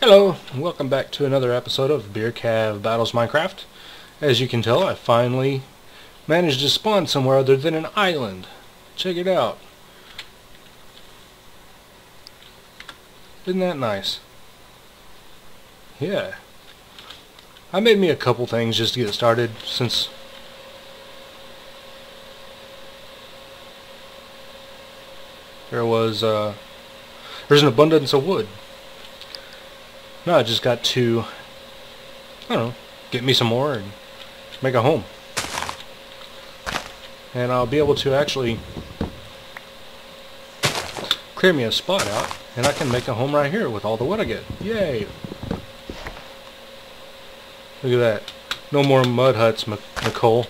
Hello, and welcome back to another episode of Beer Cav Battles Minecraft. As you can tell, I finally managed to spawn somewhere other than an island. Check it out. Isn't that nice? Yeah. I made me a couple things just to get started since... There's an abundance of wood. No, I just got to, I don't know, get me some more and make a home. And I'll be able to actually clear me a spot out, and I can make a home right here with all the wood I get. Yay! Look at that. No more mud huts, Nicole.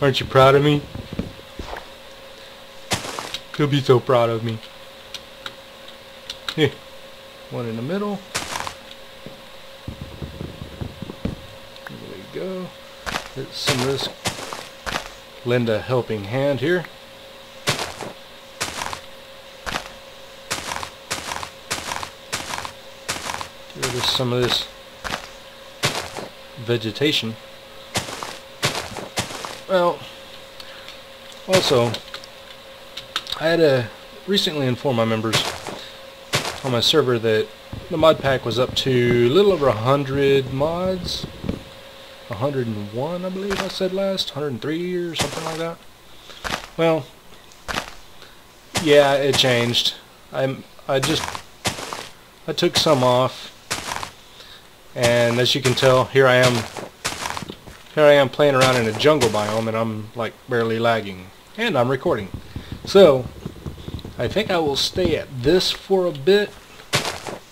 Aren't you proud of me? You'll be so proud of me. Here. One in the middle. There we go. Let some of this lend a helping hand here. Give us some of this vegetation. Well, also, I had to recently inform my members on my server that the mod pack was up to a little over 100 mods. 101, I believe I said last. 103 or something like that. Well, yeah, it changed. I took some off, and as you can tell, here I am playing around in a jungle biome, and I'm like barely lagging, and I'm recording. So I think I will stay at this for a bit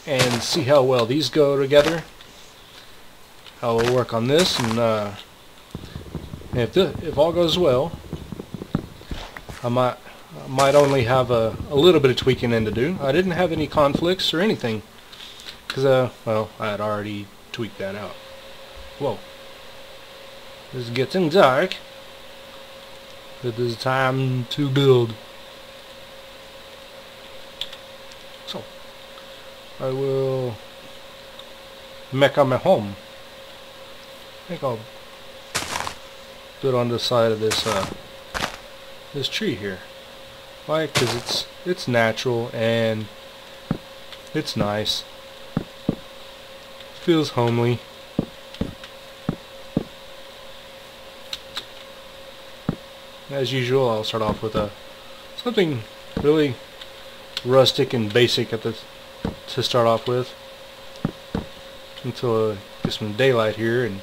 and see how well these go together. I will work on this, and if all goes well, I might only have a little bit of tweaking in to do. I didn't have any conflicts or anything because well, I had already tweaked that out. Whoa, it's getting dark. It is time to build. So, I will make my home. I think I'll put on the side of this this tree here. Why? Because it's natural and it's nice. Feels homely. As usual, I'll start off with something really rustic and basic to start off with, until I get some daylight here, and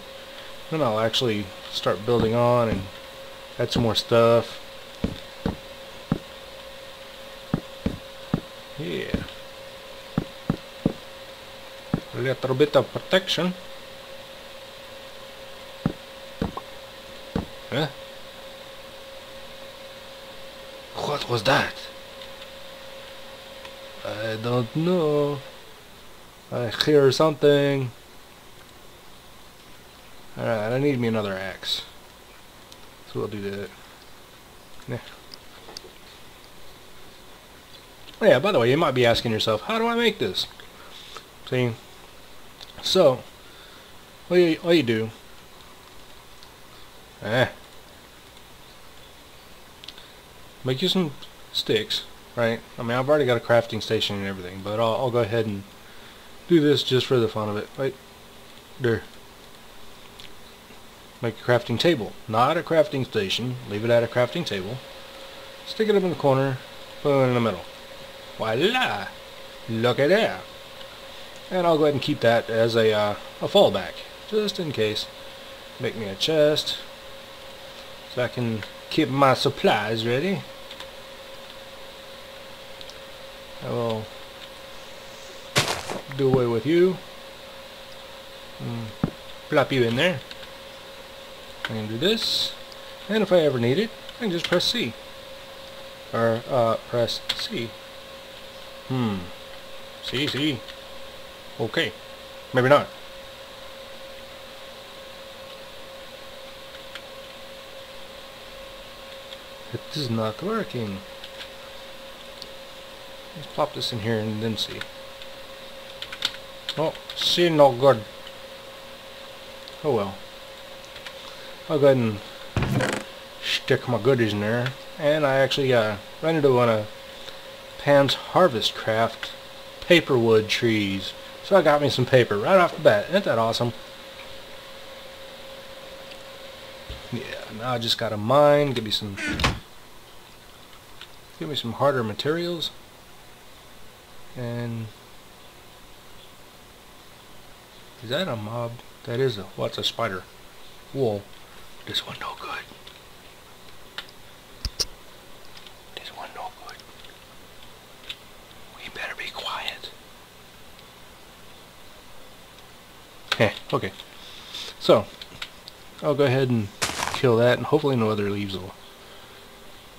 then I'll actually start building on and add some more stuff. Yeah, a little bit of protection. Huh? What was that? I don't know. I hear something. Alright, I need me another axe. So we'll do that. Yeah. Oh yeah, by the way, you might be asking yourself, how do I make this? See? So, all you do... Make you some sticks. Right? I mean, I've already got a crafting station and everything, but I'll go ahead and do this just for the fun of it. Right there. Make a crafting table. Not a crafting station. Leave it at a crafting table. Stick it up in the corner. Put it in the middle. Voila! Look at that! And I'll go ahead and keep that as a fallback. Just in case. Make me a chest. So I can keep my supplies ready. I will do away with you. Plop you in there. I can do this, and if I ever need it, I can just press C. Or press C. C, C. Okay. Maybe not. It is not working. Let's plop this in here and then see. Oh, see, not good. Oh well. I'll go ahead and stick my goodies in there. And I actually ran into one of Pam's Harvest Craft paperwood trees. So I got me some paper right off the bat. Isn't that awesome? Yeah, now I just gotta mine, give me some harder materials. And is that a mob? That is a, what's a spider? Wool. This one no good. We better be quiet. Heh, okay. So I'll go ahead and kill that, and hopefully no other leaves will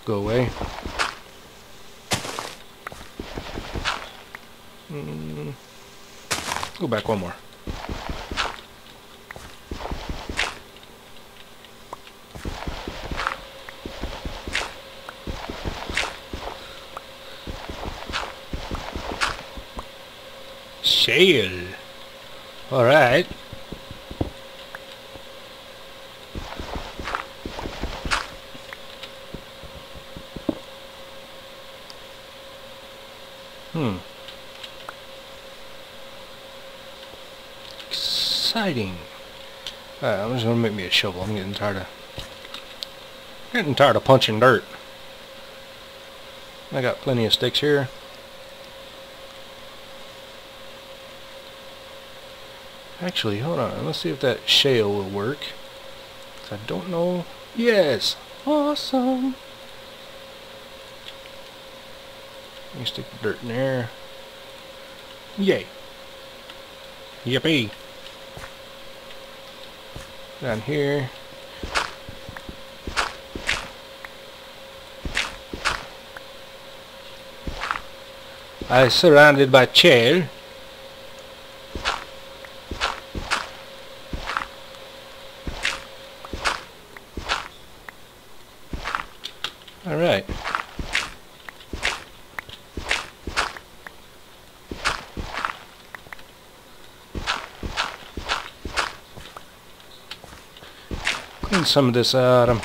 go away. Go back one more. Shale. All right. Exciting. Alright, I'm just gonna make me a shovel. I'm getting tired of punching dirt. I got plenty of sticks here. Actually, hold on. Let's see if that shale will work. I don't know. Yes. Awesome. Let me stick the dirt in there. Yay. Yippee. Down here. I'm surrounded by chair. All right. Clean some of this out. I'm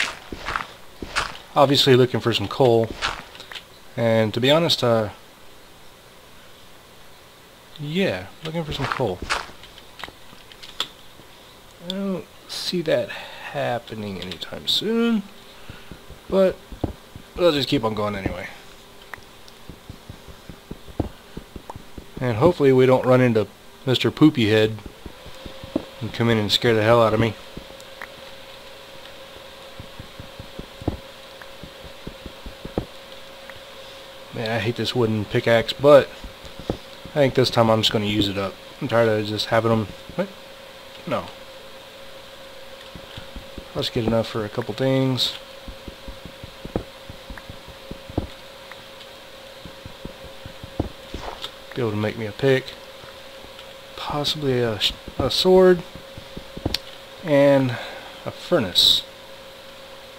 obviously looking for some coal, and to be honest, yeah, looking for some coal. I don't see that happening anytime soon, but we'll just keep on going anyway. And hopefully we don't run into Mr. Poopy Head and come in and scare the hell out of me. Man, I hate this wooden pickaxe, but I think this time I'm just going to use it up. I'm tired of just having them... What? No. Let's get enough for a couple things. Be able to make me a pick. Possibly a sword. And a furnace.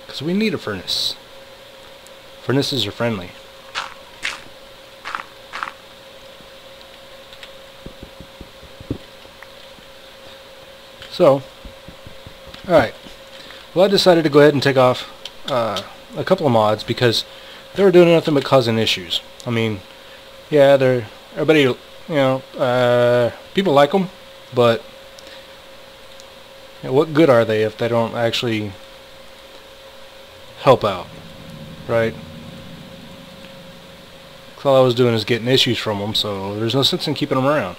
Because we need a furnace. Furnaces are friendly. So, alright, well, I decided to go ahead and take off a couple of mods because they were doing nothing but causing issues. I mean, yeah, they're, everybody, you know, people like them, but you know, what good are they if they don't actually help out, right? Because all I was doing is getting issues from them, so there's no sense in keeping them around.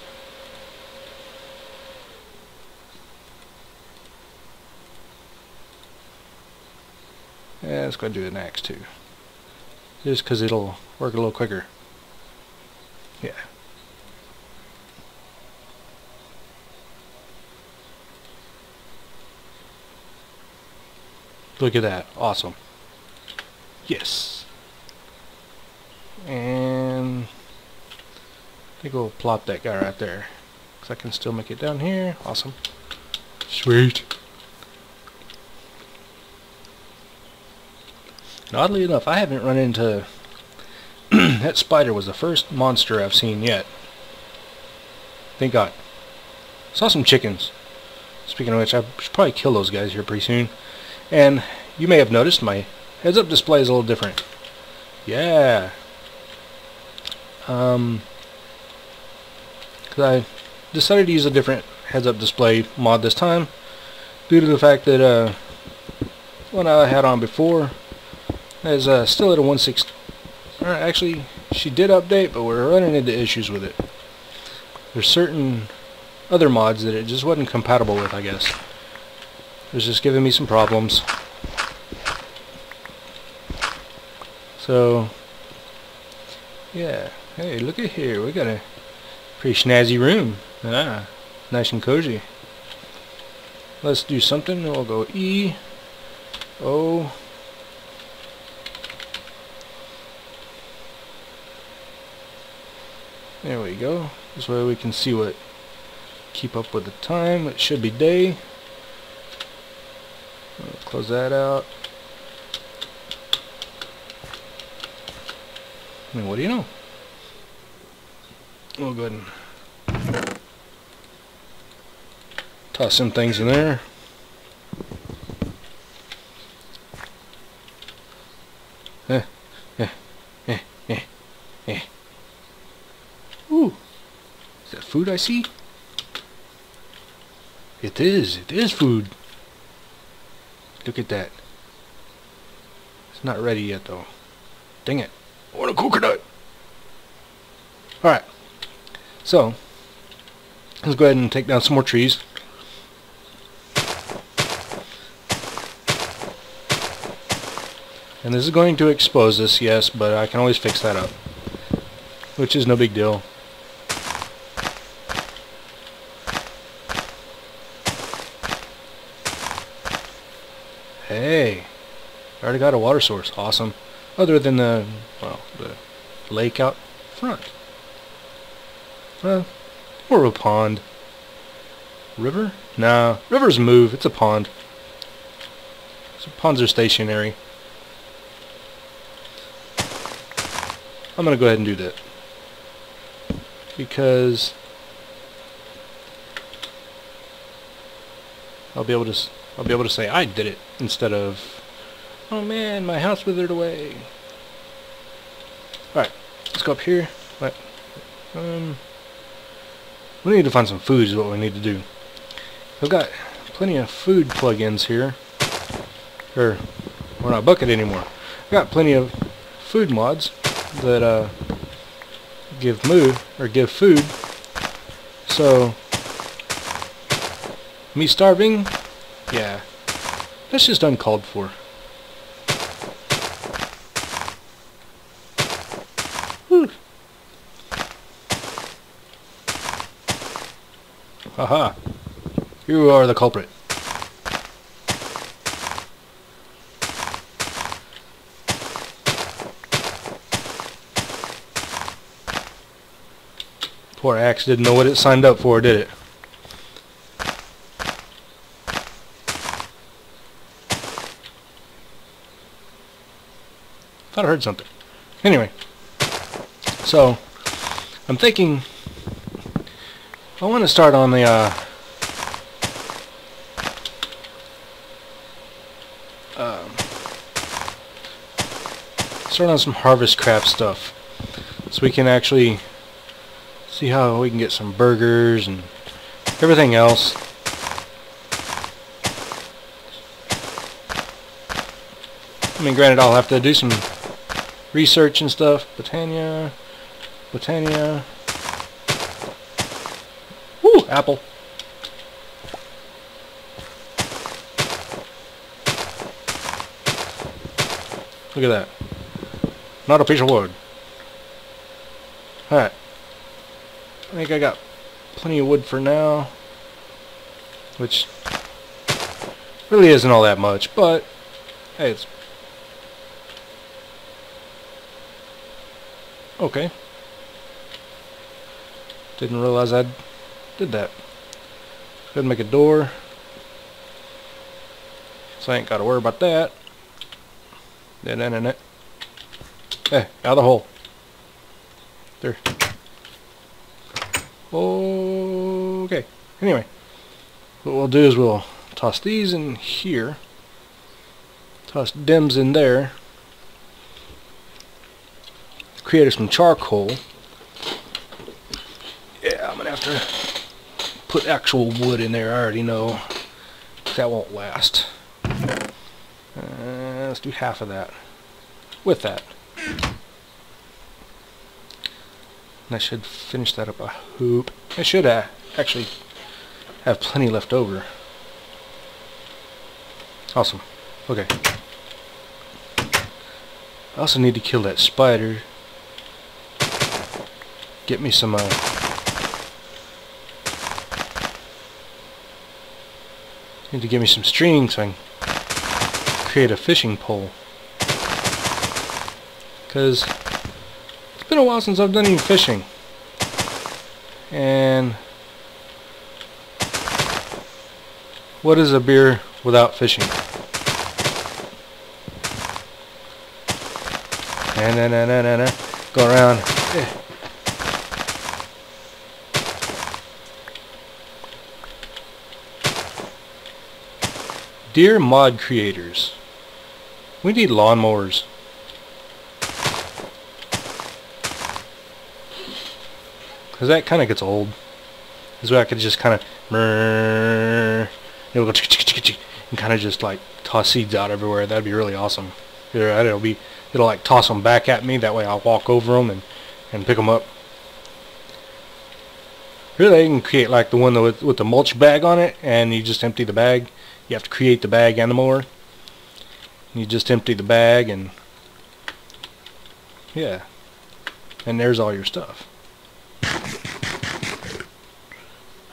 Yeah, let's go do an axe too. Just because it'll work a little quicker. Yeah. Look at that. Awesome. Yes. And I think we'll plop that guy right there. Because I can still make it down here. Awesome. Sweet. Oddly enough, I haven't run into... that spider was the first monster I've seen yet. Thank God. Saw some chickens. Speaking of which, I should probably kill those guys here pretty soon. And you may have noticed my heads-up display is a little different. Yeah. Because I decided to use a different heads-up display mod this time due to the fact that one I had on before is still at a 1/16. Actually, she did update, but we're running into issues with it. There's certain other mods that it just wasn't compatible with, I guess. It was just giving me some problems. So, yeah. Hey, look at here. We got a pretty snazzy room. Ah, nice and cozy. Let's do something. We'll go E, O. There we go. This way we can see what, keep up with the time. It should be day. Close that out. I mean, what do you know? We'll go ahead and toss some things in there. Ooh. Is that food I see? It is. It is food. Look at that. It's not ready yet, though. Dang it. I want a coconut. Alright. So, let's go ahead and take down some more trees. And this is going to expose this, yes, but I can always fix that up, which is no big deal. Hey, I already got a water source. Awesome. Other than the, well, the lake out front. Well, or a pond. River? Nah, rivers move. It's a pond. So ponds are stationary. I'm going to go ahead and do that. Because I'll be able to say I did it instead of, oh man, my house withered away. Alright, let's go up here. Right. We need to find some food is what we need to do. I've got plenty of food plugins here. Or we're not bucket anymore. I've got plenty of food mods that give move or give food. So me starving, yeah, that's just uncalled for. Whew. Haha, you are the culprit. Poor axe didn't know what it signed up for, did it? Thought I heard something. Anyway, so I'm thinking I want to start on the start on some harvest craft stuff, so we can actually see how we can get some burgers and everything else. I mean, granted, I'll have to do some research and stuff. Botania. Woo! Apple. Look at that. Not a piece of wood. Alright. I think I got plenty of wood for now. Which really isn't all that much, but hey, it's okay. Didn't realize I did that. Go ahead and make a door. So I ain't gotta worry about that. Hey, out of the hole. There. Okay. Anyway, what we'll do is we'll toss these in here, toss dims in there, create us some charcoal. Yeah, I'm gonna have to put actual wood in there. I already know that won't last. Let's do half of that with that. And I should finish that up a hoop. I should actually have plenty left over. Awesome. Okay. I also need to kill that spider. Get me some need to give me some string so I can create a fishing pole. Because it's been a while since I've done any fishing. And what is a beer without fishing? Na-na-na-na-na-na. Go around. Eh. Dear mod creators, we need lawnmowers. Because that kind of gets old. This way I could just kind of and kind of just like toss seeds out everywhere. That'd be really awesome. It'll like toss them back at me. That way I'll walk over them and pick them up. Really, I can create like the one with the mulch bag on it, and you just empty the bag. You have to create the bag and the mower. You just empty the bag and yeah, and there's all your stuff.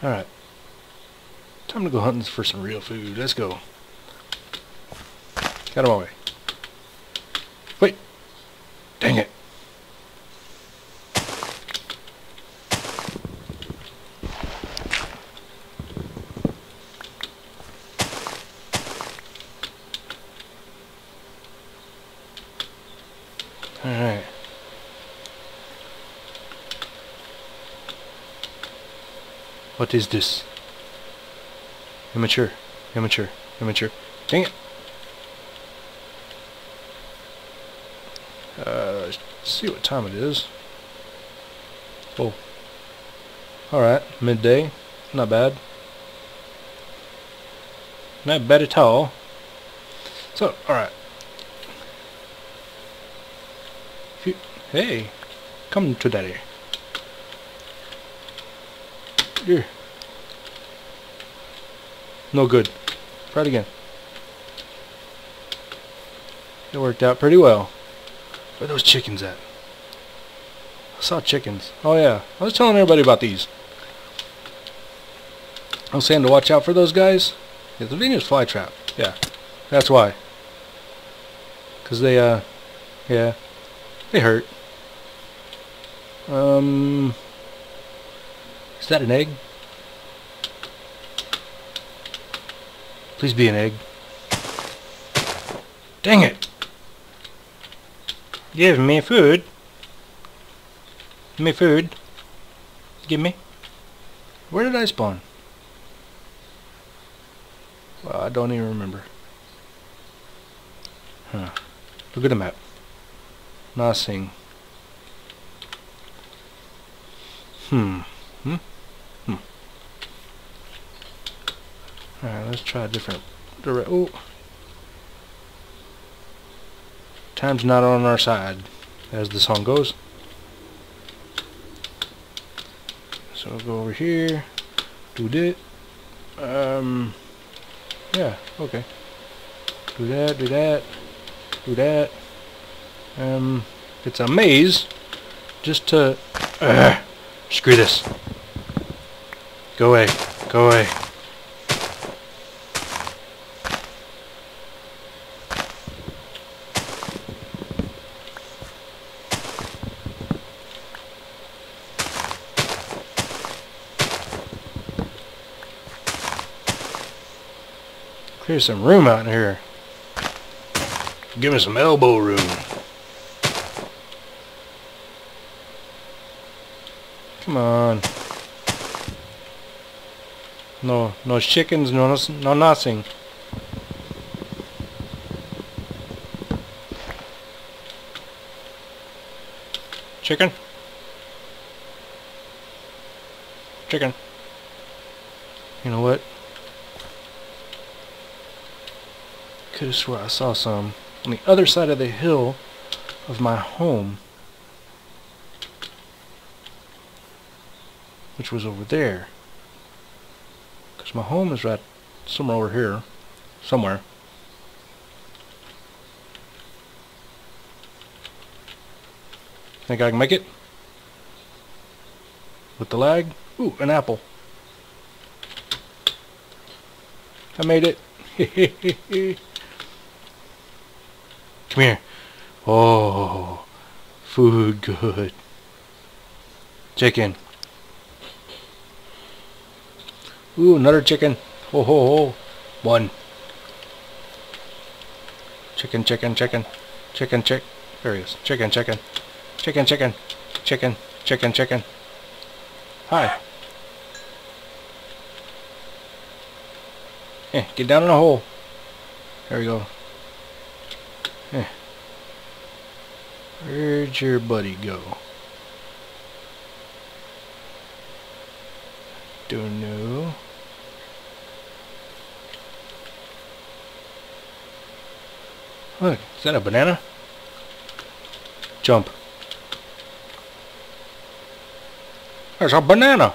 Alright, time to go hunting for some real food. Let's go. Got him away. Wait, dang it. Alright. What is this? Immature. Immature. Immature. Dang it. Let's see what time it is. Oh. Alright. Midday. Not bad. Not bad at all. So, alright. Hey, come to daddy. Here. No good. Try it again. It worked out pretty well. Where are those chickens at? I saw chickens. Oh yeah, I was telling everybody about these. I was saying to watch out for those guys. Yeah, the Venus flytrap. Yeah, that's why. Cause they yeah. They hurt. Is that an egg? Please be an egg. Dang it! Give me food. Give me food. Give me. Where did I spawn? Well, I don't even remember. Huh. Look at the map. Nothing. Alright, let's try a different direction. Oh. Time's not on our side, as the song goes. So we'll go over here. Do this. Yeah, okay. Do that, do that, do that. It's a maze just to screw this. Go away. Go away. Clear some room out here. Give me some elbow room. Come on. No chickens, no nothing. Chicken? Chicken. You know what? Could've swore I saw some on the other side of the hill of my home, which was over there. Cause my home is right somewhere over here, somewhere. Think I can make it? With the lag? Ooh, an apple. I made it. Come here. Oh, food good. Chicken. Ooh, another chicken. Ho ho ho. One. Chicken, chicken, chicken. Chicken, chick. There he is. Chicken, chicken. Chicken, chicken. Chicken, chicken, chicken. Hi. Eh, get down in the hole. There we go. Eh. Where'd your buddy go? Don't know. Look, is that a banana? Jump. There's a banana.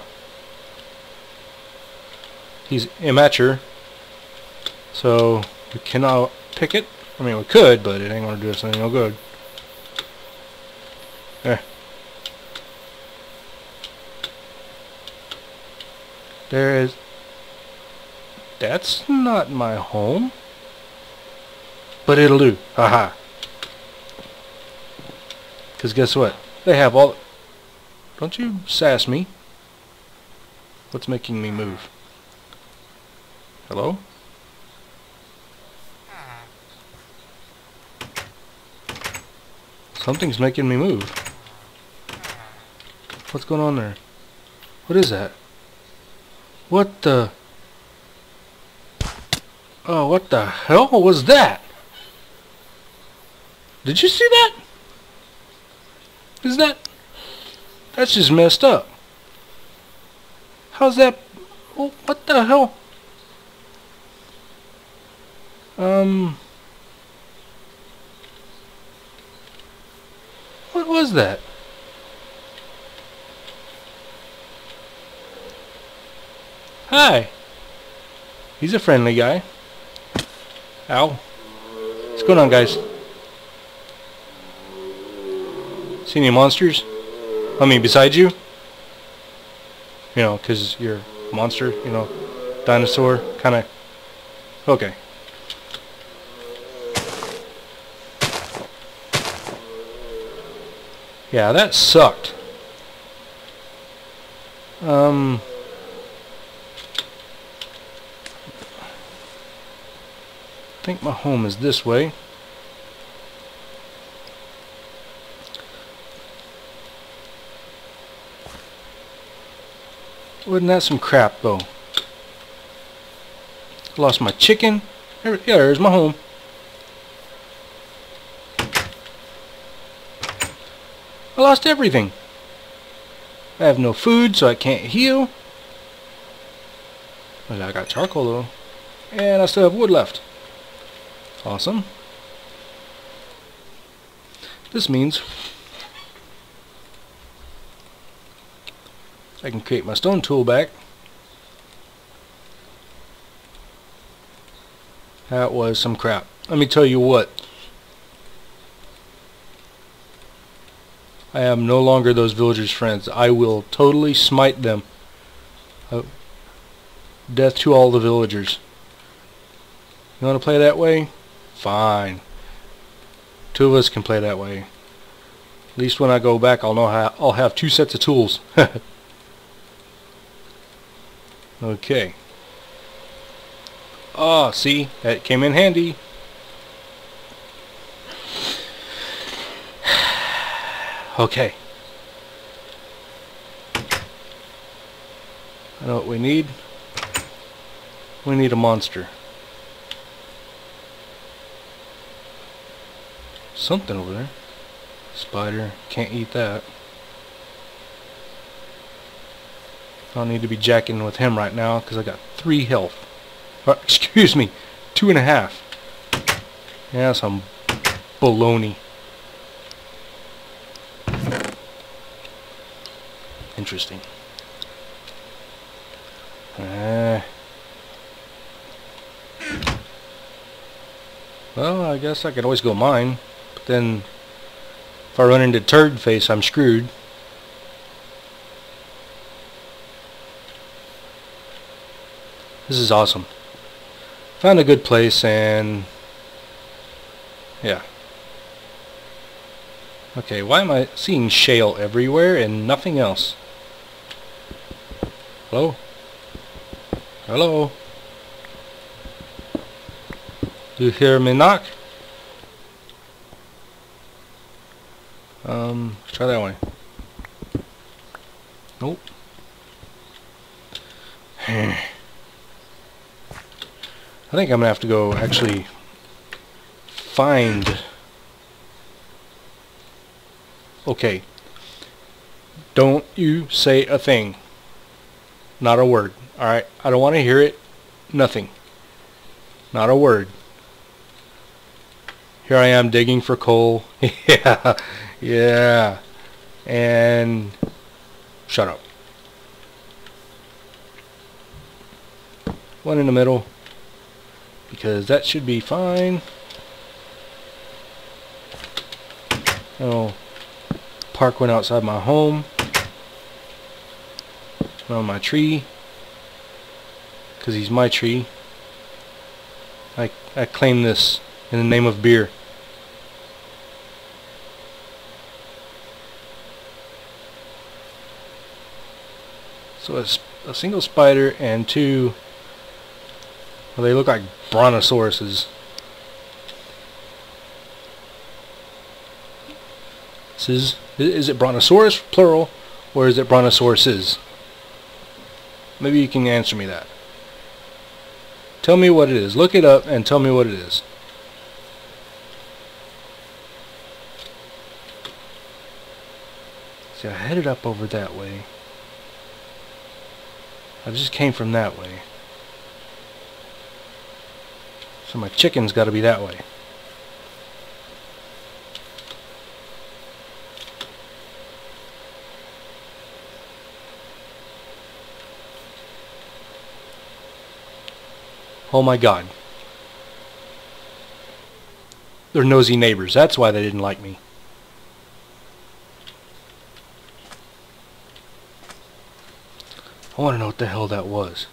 He's immature, so we cannot pick it. I mean, we could, but it ain't gonna do us anything no good. There. There is. That's not my home, but it'll do. Haha. Because guess what? They have all. Don't you sass me. What's making me move? Hello? Something's making me move. What's going on there? What is that? What the? Oh, what the hell was that? Did you see that? Is that? That's just messed up. How's that? Oh, what the hell? What was that? Hi. He's a friendly guy. Ow. What's going on, guys? See any monsters? I mean, besides you? You know, because you're a monster, you know, dinosaur, kind of. Okay. Yeah, that sucked. I think my home is this way. Wasn't that some crap, though? Lost my chicken. Yeah, there's my home. I lost everything. I have no food, so I can't heal. Well, I got charcoal, though. And I still have wood left. Awesome. This means I can create my stone tool back. That was some crap. Let me tell you what. I am no longer those villagers' friends. I will totally smite them. Death to all the villagers. You want to play that way? Fine. Two of us can play that way. At least when I go back, I'll know how. I'll have two sets of tools. Okay. Ah, oh, see? That came in handy. Okay. I know what we need. We need a monster. Something over there. Spider. Can't eat that. I don't need to be jacking with him right now because I got 3 health. Excuse me, 2.5. Yeah, some baloney. Interesting. Well, I guess I could always go mine, but then if I run into turd face, I'm screwed. This is awesome. Found a good place and... yeah. Okay, why am I seeing shale everywhere and nothing else? Hello? Hello? Do you hear me knock? Try that way. Nope. I think I'm gonna have to go actually find... Okay. Don't you say a thing. Not a word. Alright? I don't want to hear it. Nothing. Not a word. Here I am digging for coal. Yeah. Yeah. And... shut up. One in the middle. Because that should be fine. I'll park one outside my home. On my tree. Because he's my tree. I claim this in the name of beer. So a single spider and 2... well, they look like brontosauruses. This is it brontosaurus, plural, or is it brontosauruses? Maybe you can answer me that. Tell me what it is. Look it up and tell me what it is. See, I headed up over that way. I just came from that way. So my chicken's got to be that way. Oh my God. They're nosy neighbors. That's why they didn't like me. I want to know what the hell that was.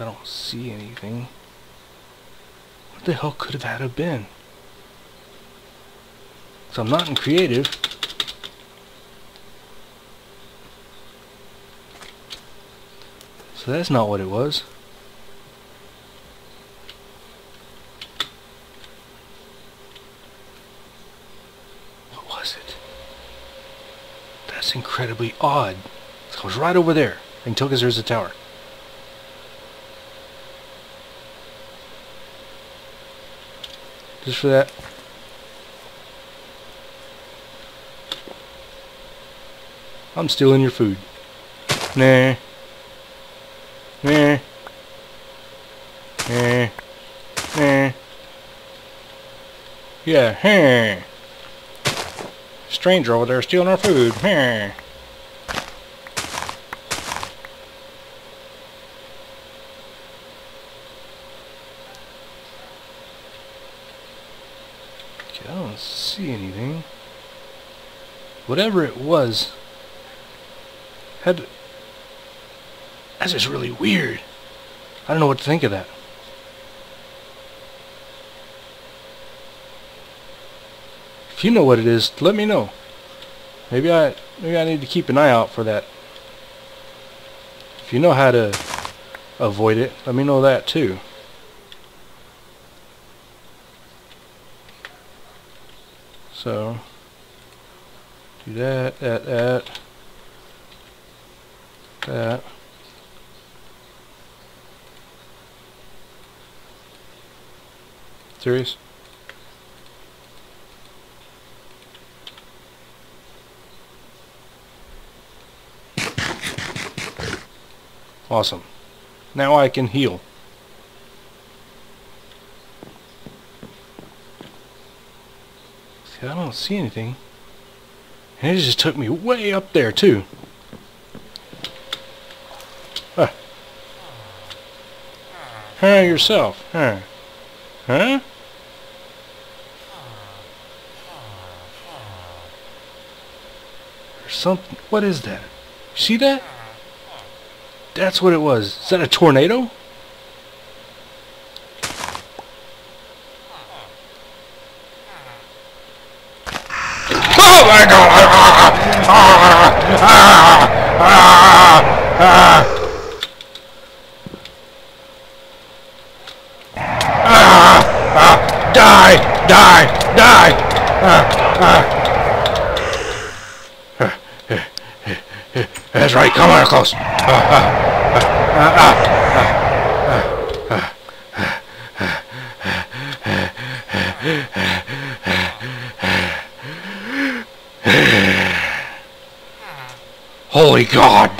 I don't see anything. What the hell could that have been? So I'm not in creative. So that's not what it was. What was it? That's incredibly odd. So I was right over there. I can tell because there's a tower. Just for that. I'm stealing your food. Nah. Nah. Nah. Nah. Yeah. Hey. Stranger over there stealing our food. Hey. I don't see anything. Whatever it was, that's just really weird. I don't know what to think of that. If you know what it is, let me know. Maybe I need to keep an eye out for that. If you know how to avoid it, let me know that too. So do that. Serious? Awesome. Now I can heal. See, I don't see anything. And it just took me way up there, too. Huh. Huh, yourself. Huh. Huh? There's something. What is that? You see that? That's what it was. Is that a tornado? Oh my god! Die! Die! Die! That's right, come on close! Holy God!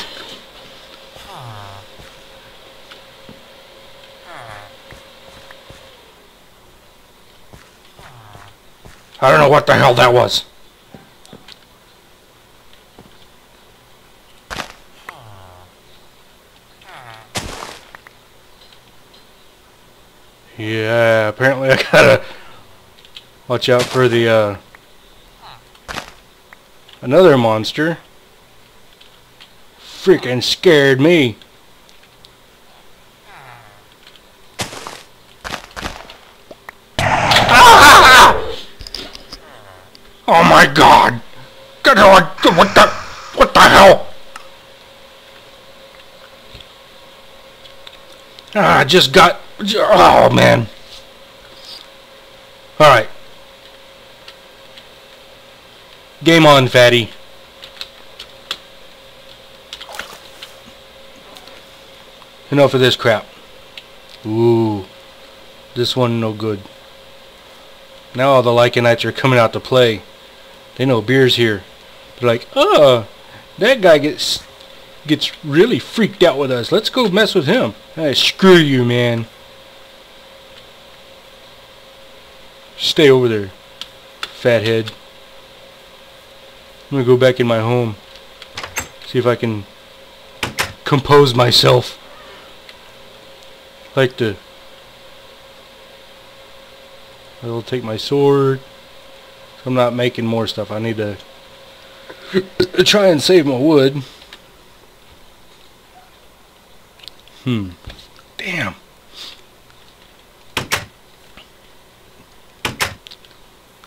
I don't know what the hell that was. Yeah, apparently I gotta watch out for the another monster. Freaking scared me. Oh my God! Good Lord! What the hell? Ah, I just got. Oh man! All right. Game on, fatty. Enough of this crap. Ooh, this one no good. Now all the Lycanites are coming out to play. They know beer's here. They're like, oh, that guy gets really freaked out with us. Let's go mess with him. Hey, screw you, man. Stay over there, fathead. I'm gonna go back in my home. See if I can compose myself. Like to. I'll take my sword. I'm not making more stuff. I need to try and save my wood. Damn.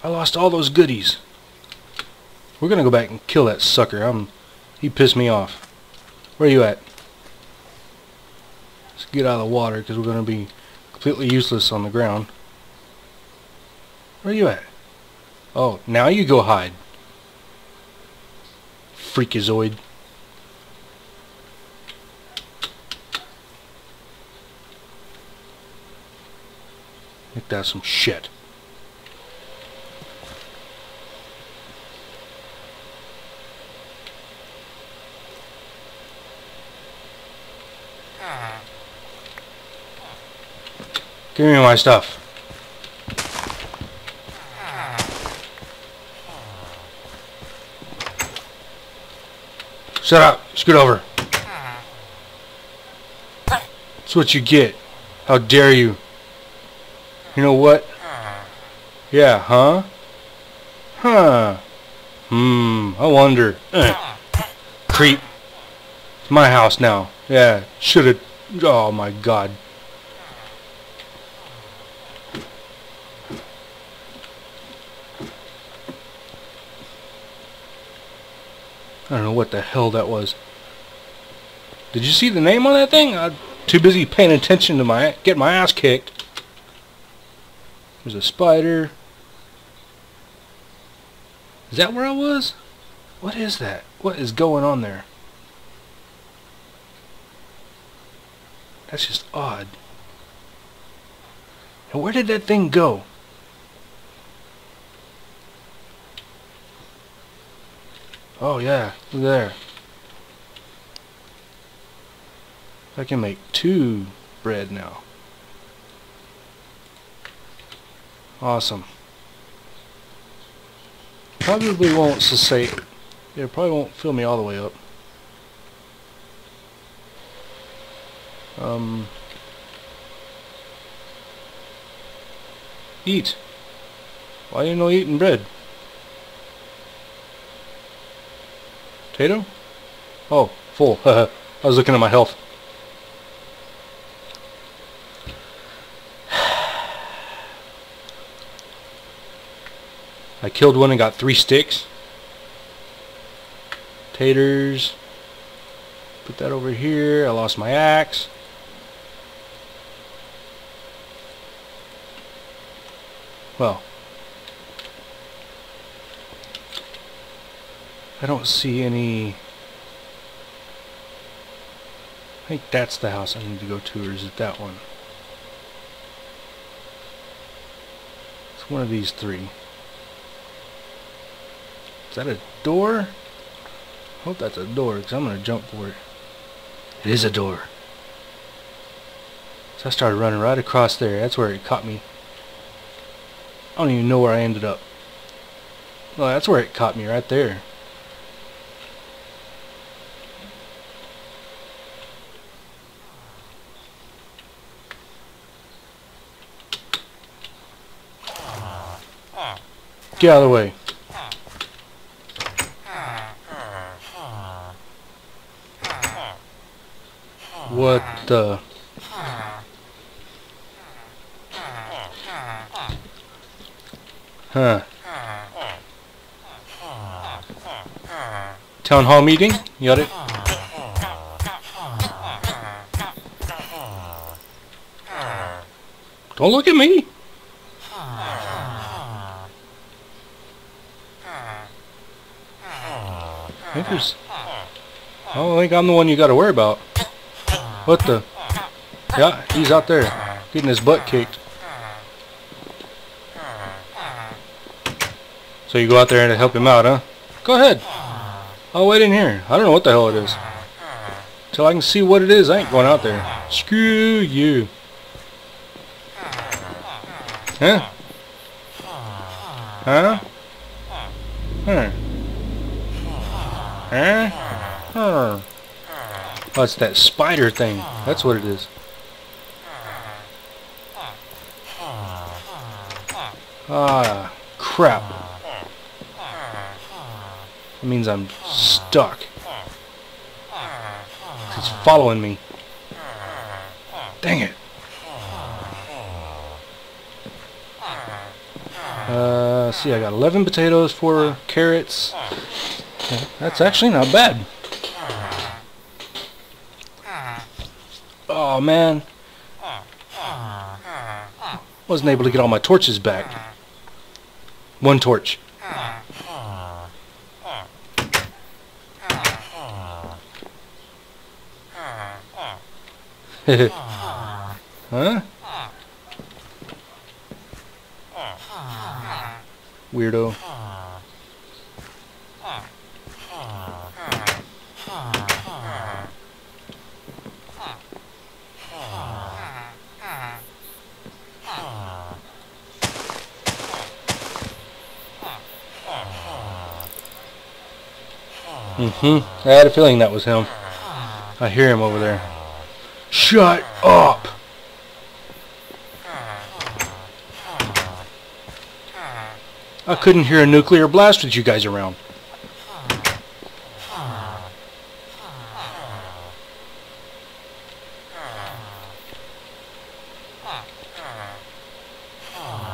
I lost all those goodies. We're gonna go back and kill that sucker. He pissed me off. Where you at? Let's get out of the water because we're gonna be completely useless on the ground. Where you at? Oh, now you go hide. Freakazoid. Think that's some shit. Give me my stuff. Shut up. Scoot over. That's what you get. How dare you. You know what? Yeah, huh? Huh. I wonder. Creep. It's my house now. Yeah, should've... Oh my god. I don't know what the hell that was. Did you see the name on that thing? I'm too busy paying attention to get my ass kicked. There's a spider. Is that where I was? What is that? What is going on there? That's just odd. And where did that thing go? Oh yeah, look there. I can make 2 bread now. Awesome. Probably won't sustain. It probably won't fill me all the way up. Eat. Why ain't no eating bread? Potato? Oh, full. I was looking at my health. I killed one and got 3 sticks. Taters. Put that over here. I lost my axe. Well, I don't see any. I think that's the house I need to go to, or is it that one? It's one of these 3. Is that a door? I hope that's a door, because I'm going to jump for it. It is a door. So I started running right across there. That's where it caught me. I don't even know where I ended up. Well, that's where it caught me, right there. Get out of the way. What the... Huh. Town hall meeting? You got it? Don't look at me! I don't think I'm the one you gotta worry about. What the? Yeah, he's out there getting his butt kicked. So you go out there and help him out, huh? Go ahead. I'll wait in here. I don't know what the hell it is. Till I can see what it is, I ain't going out there. Screw you. Huh? Huh? Huh? Huh? Huh? Oh, it's that spider thing. That's what it is. Ah, crap. That means I'm stuck. It's following me. Dang it. See, I got 11 potatoes, 4 carrots. That's actually not bad. Oh man, wasn't able to get all my torches back. 1 torch. Huh? Weirdo. I had a feeling that was him. I hear him over there. Shut up! I couldn't hear a nuclear blast with you guys around.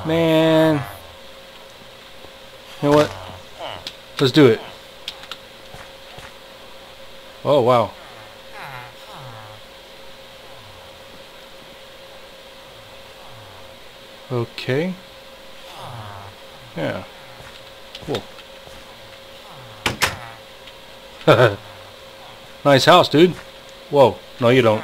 Man. You know what? Let's do it. Oh wow. Okay. Yeah. Cool. Nice house, dude. Whoa. No, you don't.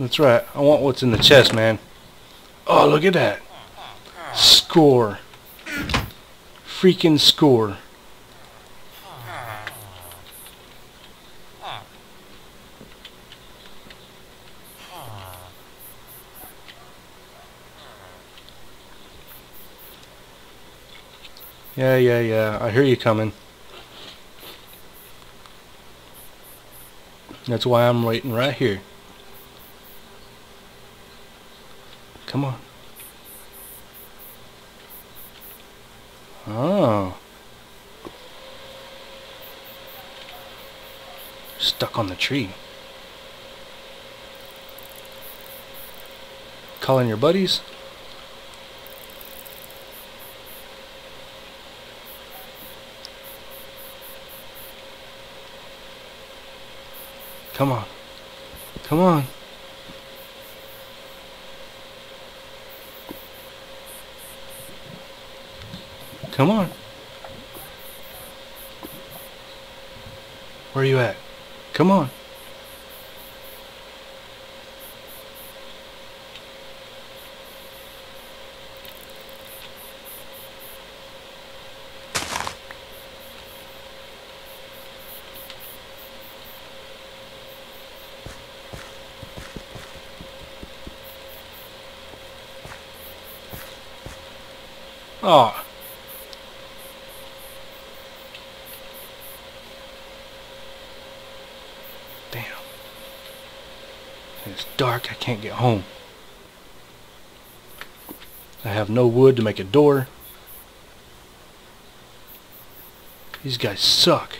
That's right. I want what's in the chest, man. Oh, look at that. Score. Freaking score. Yeah, yeah, yeah. I hear you coming. That's why I'm waiting right here. Come on. Oh. Stuck on the tree. Calling your buddies. Come on. Come on. Come on. Where are you at? Come on. Oh. It's dark, I can't get home. I have no wood to make a door. These guys suck.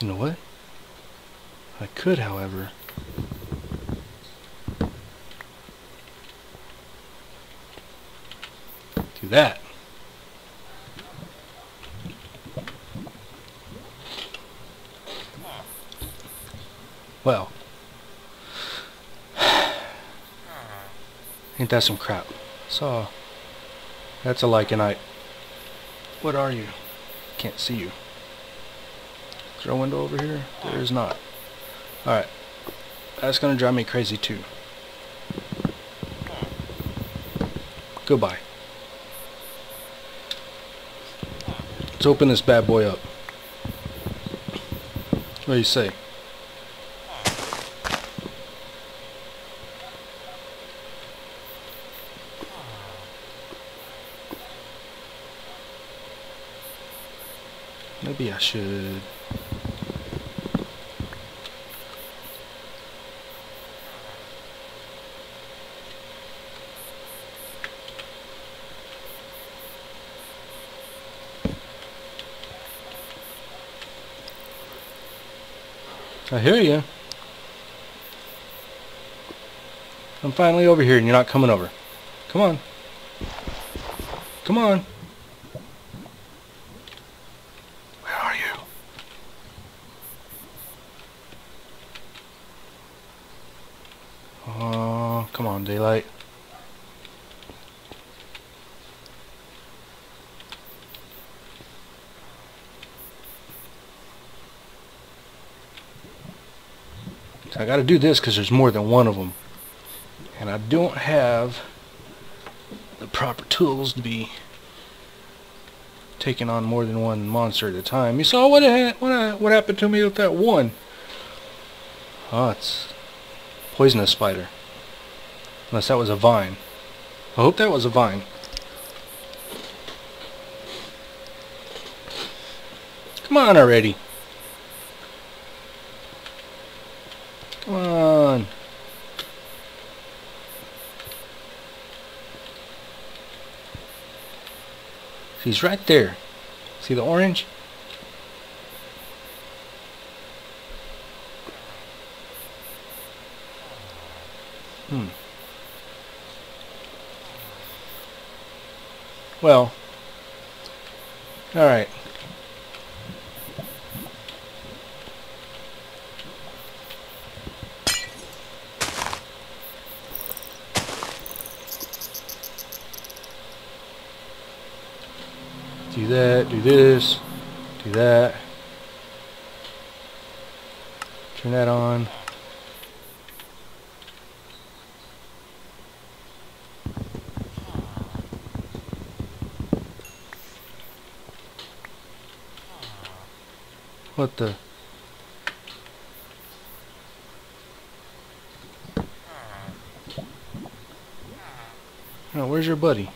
You know what? I could, however. Do that. Well, ain't that some crap? So, that's a Lycanite. What are you? Can't see you. Is there a window over here? There is not. Alright, that's gonna drive me crazy too. Goodbye. Let's open this bad boy up. What do you say? Maybe I should. I hear you. I'm finally over here and you're not coming over. Come on. Come on. Come on, daylight. So I gotta do this because there's more than one of them. And I don't have the proper tools to be taking on more than one monster at a time. You saw what happened to me with that one. Oh, it's poisonous spider. Unless that was a vine. I hope that was a vine. Come on already. Come on. She's right there. See the orange? Well, alright. Do that, do this, do that. Turn that on. What the? Oh, where's your buddy?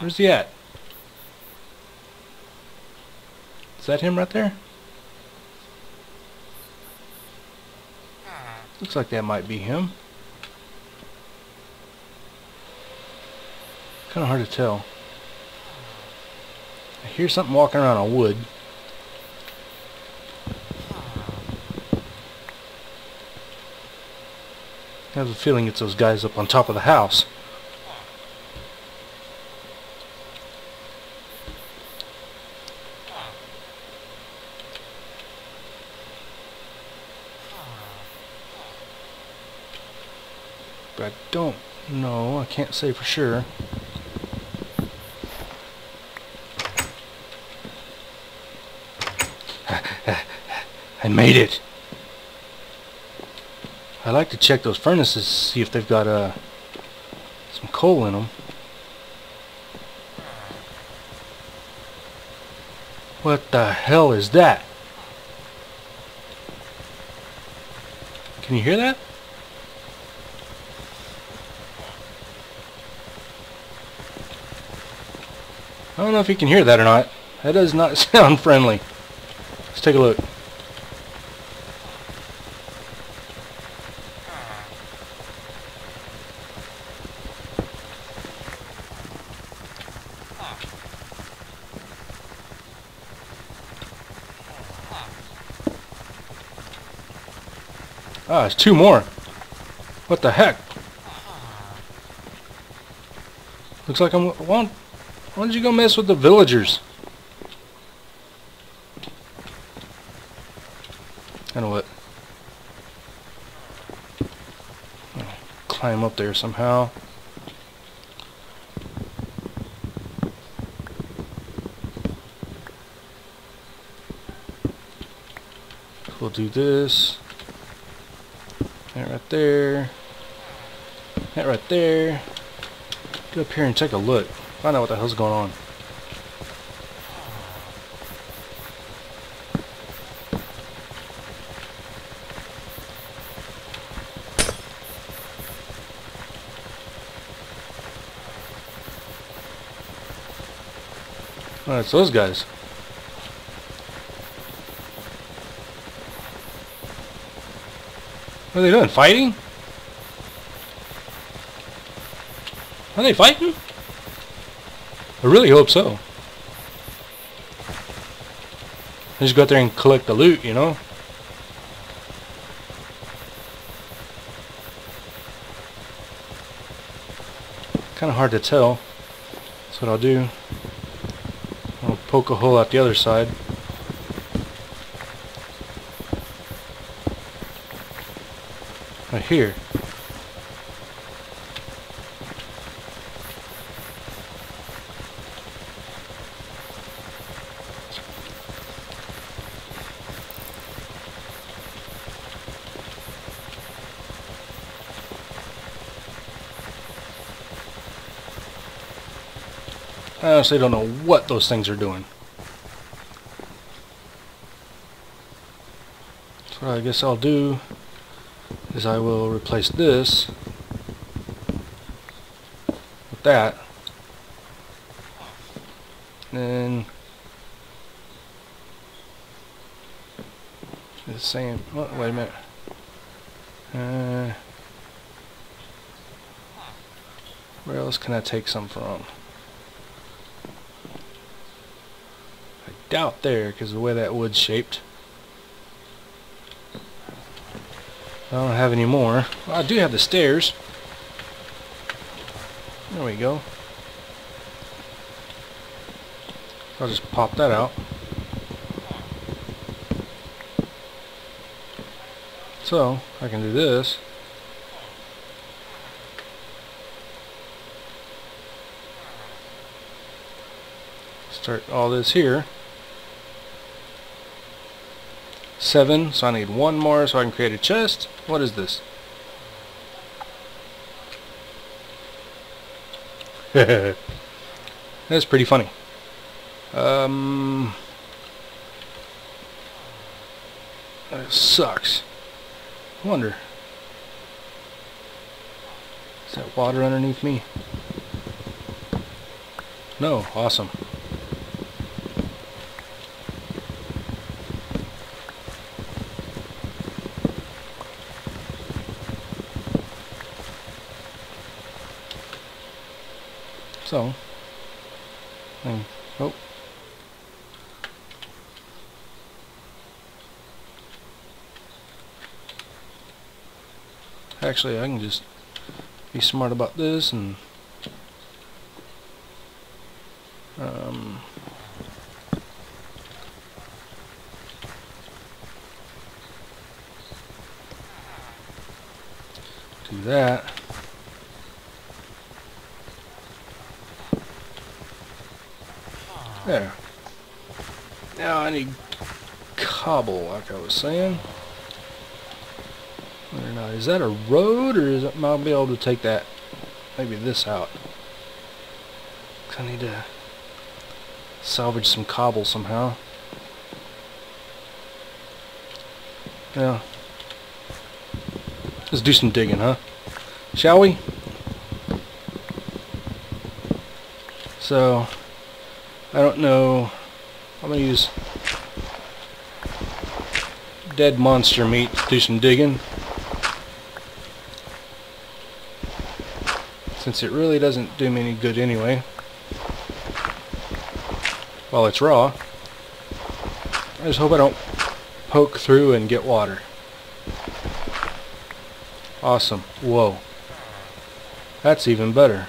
Where's he at? Is that him right there? Looks like that might be him. Kind of hard to tell. I hear something walking around on wood. I have a feeling it's those guys up on top of the house. I don't know. I can't say for sure. I made it. I like to check those furnaces, see if they've got some coal in them. What the hell is that? Can you hear that? I don't know if you can hear that or not. That does not sound friendly. Let's take a look. Ah, it's two more. What the heck? Looks like I'm one. Why don't you go mess with the villagers? I know what. I'll climb up there somehow. We'll do this. That right there. That right there. Get up here and take a look. Find out what the hell's going on. Alright, it's those guys. What are they doing? Fighting? Are they fighting? I really hope so. I just go out there and collect the loot, you know? Kind of hard to tell. That's what I'll do. I'll poke a hole out the other side. Right here. I honestly don't know what those things are doing. So what I guess I'll do is I will replace this with that. And the same. Oh, wait a minute. Where else can I take some from? Out there, because the way that wood's shaped. I don't have any more. Well, I do have the stairs. There we go. I'll just pop that out. So, I can do this. Start all this here. 7, so I need one more so I can create a chest. What is this? That's pretty funny. That sucks. I wonder. Is that water underneath me? No. Awesome. So, oh. Actually, I can just be smart about this and do that. There. Now I need cobble, like I was saying. Now, is that a road, or is it? I'll be able to take that, maybe this out. 'Cause I need to salvage some cobble somehow. Yeah. Let's do some digging, huh? Shall we? So, I don't know. I'm gonna use dead monster meat to do some digging. Since it really doesn't do me any good anyway, while it's raw. I just hope I don't poke through and get water. Awesome. Whoa. That's even better.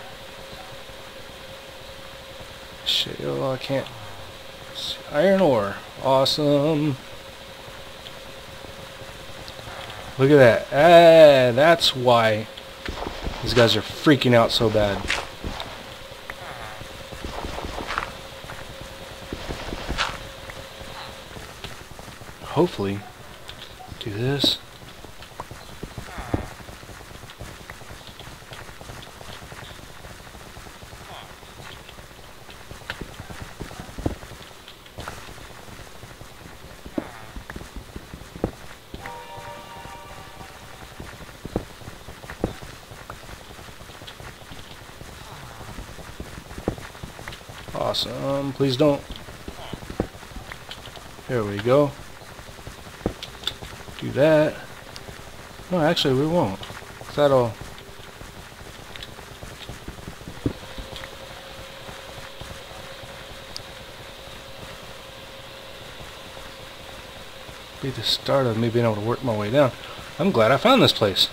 Shit, oh, I can't. Iron ore. Awesome. Look at that. Ah, that's why these guys are freaking out so bad. Hopefully, do this. Awesome. Please don't. There we go. Do that. No, actually, we won't. That'll. Be the start of me being able to work my way down. I'm glad I found this place.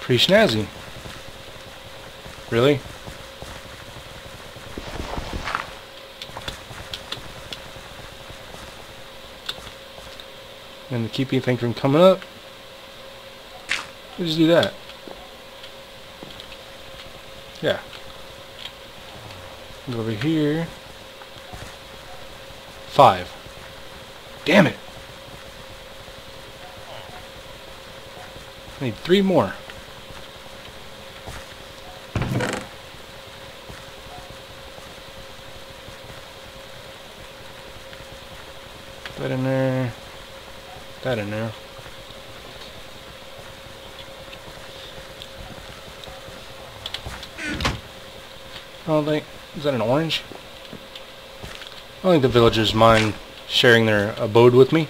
Pretty snazzy. Really? And to keep anything from coming up, we just do that. Yeah. Go over here. 5. Damn it! I need 3 more. Put that in there. That in there. I don't think. Is that an orange? I don't think the villagers mind sharing their abode with me.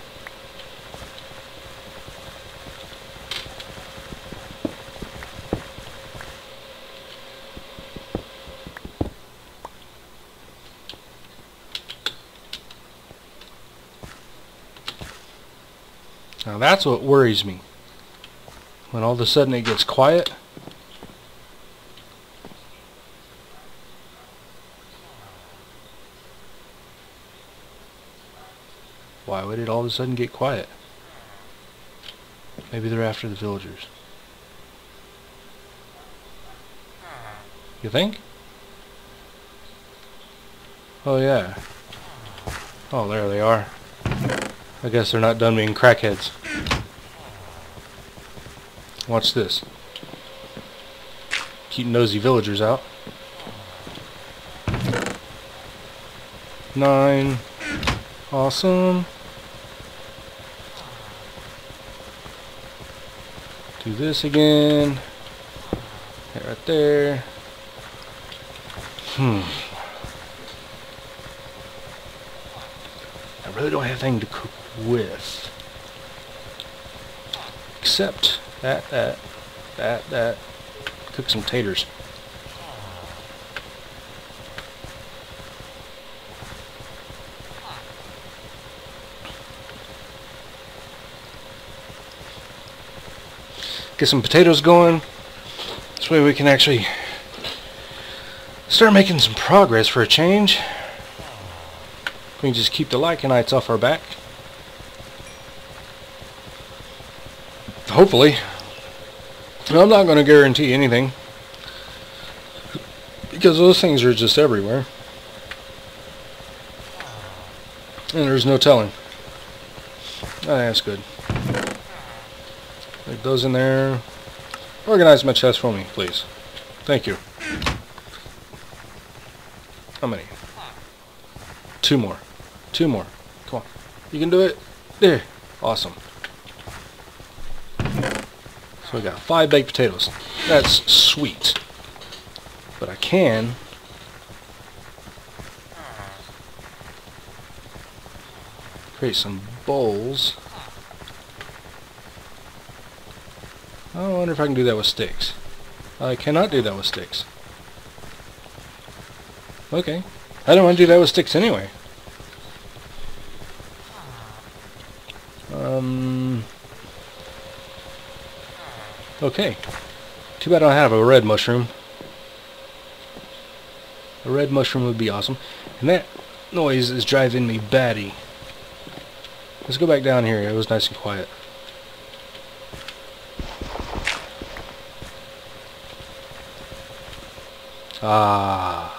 Now that's what worries me. When all of a sudden it gets quiet Why would it all of a sudden get quiet? Maybe they're after the villagers. You think? Oh yeah. Oh, there they are. I guess they're not done being crackheads. Watch this. Keep nosy villagers out. 9. Awesome. Do this again. Right there. I really don't have anything to cook with. Except that. Cook some taters. Get some potatoes going. This way we can actually start making some progress for a change. We can just keep the Lycanites off our back. Hopefully. I'm not going to guarantee anything, because those things are just everywhere. And there's no telling. Oh, that's good. Leave those in there. Organize my chest for me, please. Thank you. How many? 2 more. 2 more. Come on. You can do it. There. Awesome. So we got 5 baked potatoes. That's sweet. But I can... create some bowls. I wonder if I can do that with sticks. I cannot do that with sticks. Okay. I don't want to do that with sticks anyway. Okay. Too bad I don't have a red mushroom. A red mushroom would be awesome. And that noise is driving me batty. Let's go back down here. It was nice and quiet. Ah.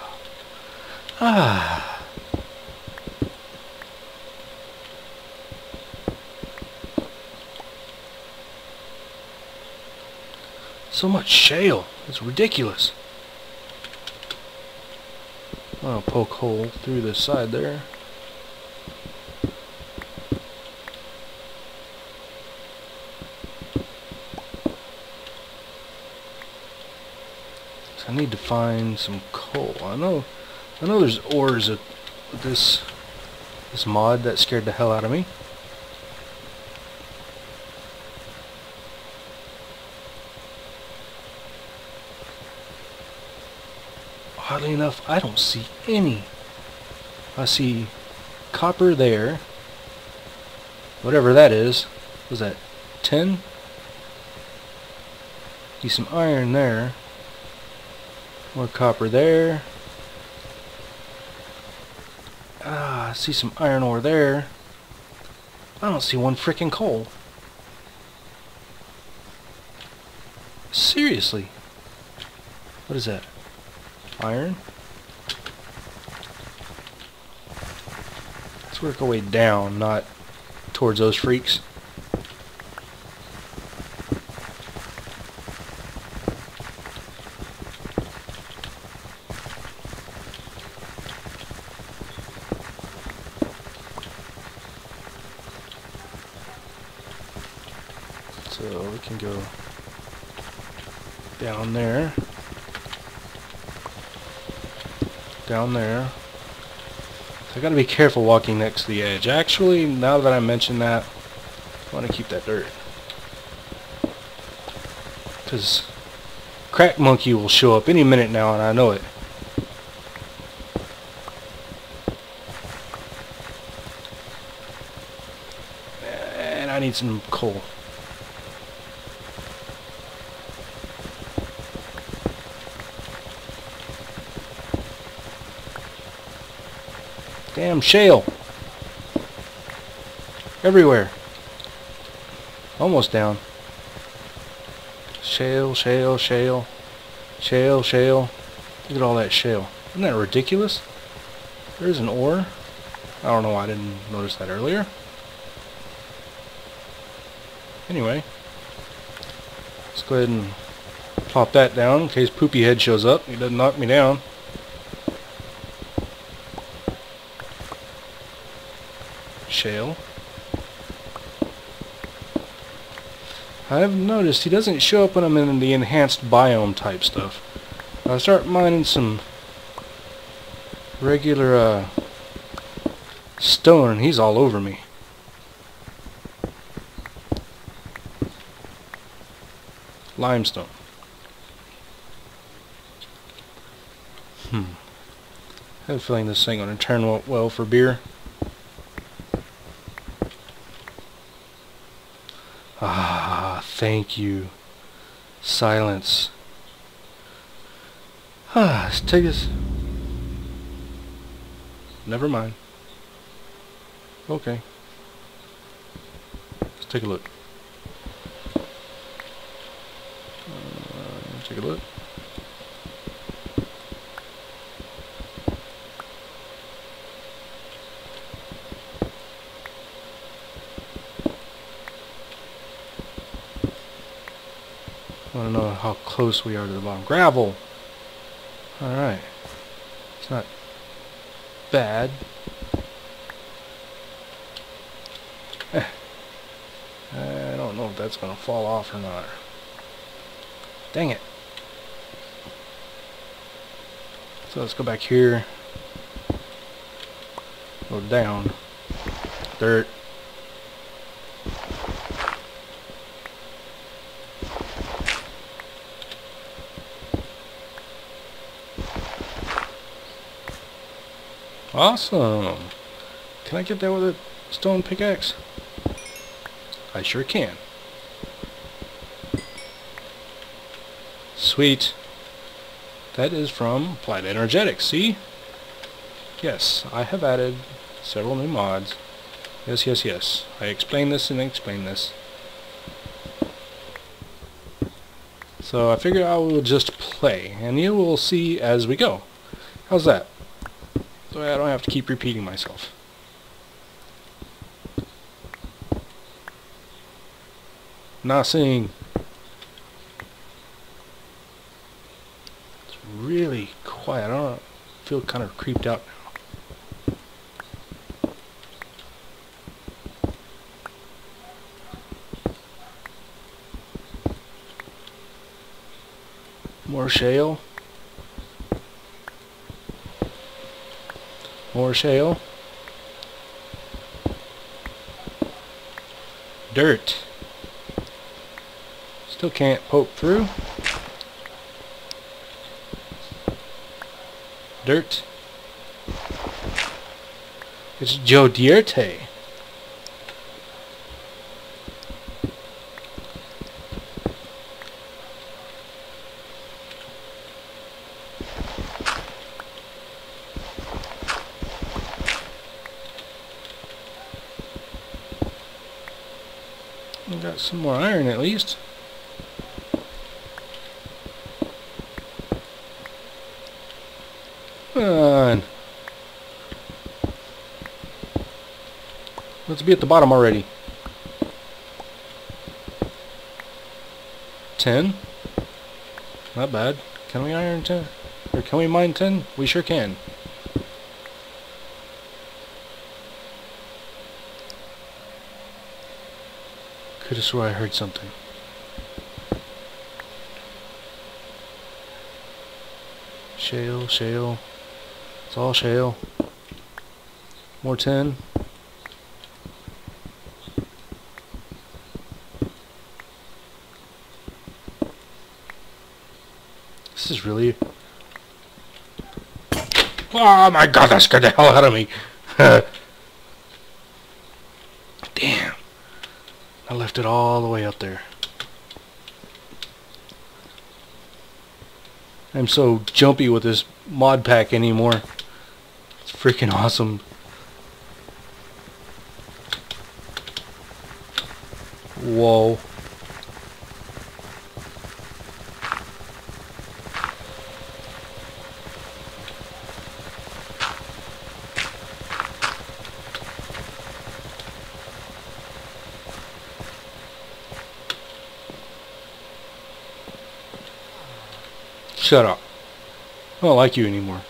So much shale. It's ridiculous. I'm gonna poke hole through the side there. So I need to find some coal. I know there's ores of this mod that scared the hell out of me. Oddly enough, I don't see any. I see copper there. Whatever that is. Was that 10? See some iron there. More copper there. I see some iron ore there. I don't see one frickin' coal. Seriously. What is that? Iron? Let's work our way down, not towards those freaks. So we can go down there, down there. So I gotta be careful walking next to the edge. Actually, now that I mention that, I want to keep that dirt, because Crack Monkey will show up any minute now, and I know it. And I need some coal. Damn shale. everywhere. Almost down. Shale, shale, shale. Shale, shale. Look at all that shale. Isn't that ridiculous? There's an ore. I don't know why I didn't notice that earlier. Anyway, let's go ahead and plop that down in case Poopy Head shows up. He doesn't knock me down. Shale. I've noticed he doesn't show up when I'm in the enhanced biome type stuff. I'll start mining some regular stone and he's all over me. Limestone. I have a feeling this thing going to turn well for beer. Ah, thank you. Silence. Ah, let's take this. Never mind. Okay. Let's take a look. Take a look. I want to know how close we are to the bottom. Gravel! Alright. It's not bad. I don't know if that's going to fall off or not. Dang it. So let's go back here. Go down. Dirt. Awesome. Can I get that with a stone pickaxe? I sure can. Sweet. That is from Applied Energistics, see? Yes, I have added several new mods. Yes, yes, yes. I explained this and explained this. So I figure I will just play, and you will see as we go. How's that? So I don't have to keep repeating myself. Not seeing. It's really quiet. I don't feel kind of creeped out now. More shale. More shale. Dirt. Still can't poke through. Dirt. It's Joe Dierte. Got some more iron at least. Come on. Let's be at the bottom already. 10. Not bad. Can we iron 10? Or can we mine 10? We sure can. Could have swore I heard something. Shale, shale. It's all shale. More tin. This is really... Oh my god, that scared the hell out of me! Damn. I left it all the way up there. I'm so jumpy with this mod pack anymore. It's freaking awesome. Whoa. Shut up. I don't like you anymore.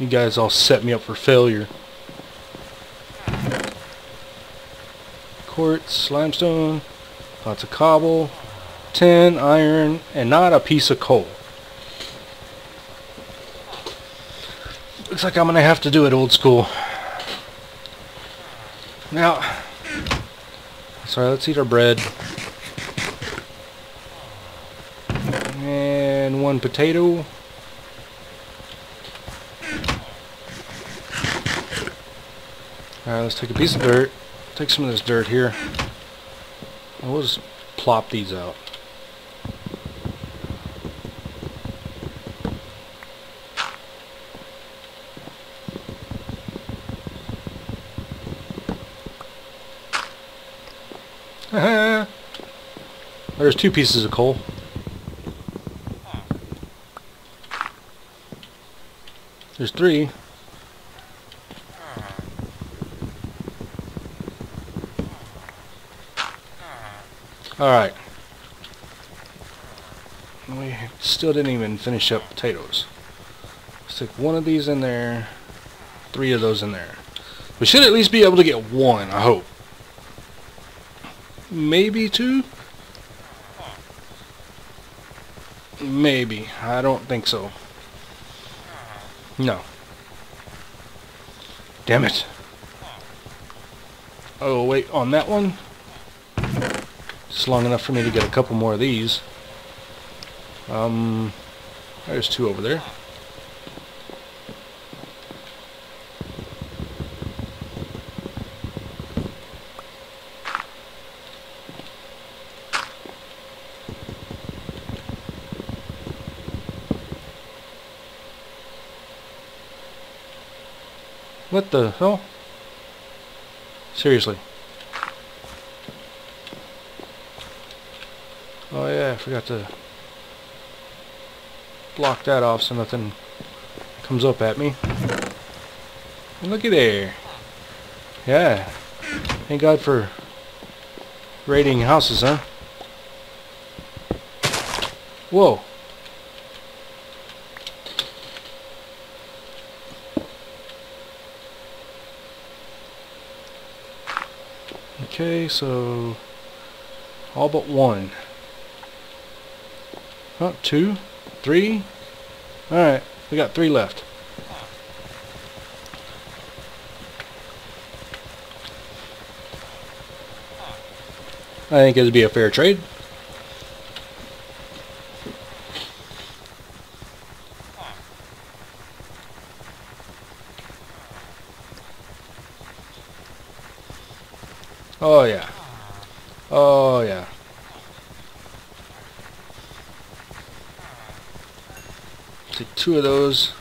You guys all set me up for failure. Quartz, limestone, lots of cobble, tin, iron, and not a piece of coal. Looks like I'm gonna have to do it old school. Now, sorry, let's eat our bread. And one potato. Alright, let's take a piece of dirt. Take some of this dirt here. And we'll just plop these out. Haha! There's two pieces of coal. There's three. Alright. We still didn't even finish up potatoes. Stick one of these in there. Three of those in there. We should at least be able to get one, I hope. Maybe two? Maybe. I don't think so. No. Damn it. Oh, wait, on that one? It's long enough for me to get a couple more of these. There's two over there. What the hell? Seriously. Oh yeah, I forgot to block that off so nothing comes up at me. Looky there. Yeah. Thank God for raiding houses, huh? Whoa. Okay, so all but one. Oh, two, three. Alright, we got three left. I think it'd be a fair trade. Oh yeah. Oh yeah. Take two of those